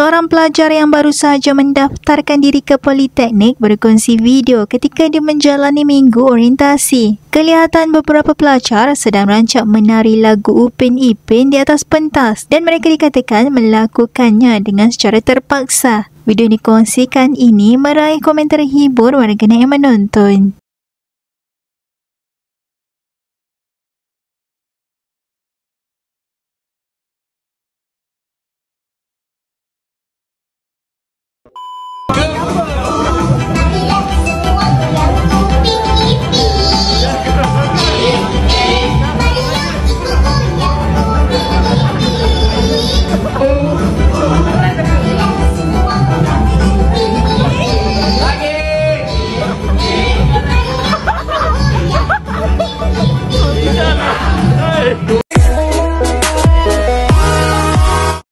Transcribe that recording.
Seorang pelajar yang baru saja mendaftarkan diri ke Politeknik berkongsi video ketika dia menjalani minggu orientasi. Kelihatan beberapa pelajar sedang rancak menari lagu Upin Ipin di atas pentas dan mereka dikatakan melakukannya dengan secara terpaksa. Video dikongsikan ini meraih komentar hibur warganet yang menonton. Hey!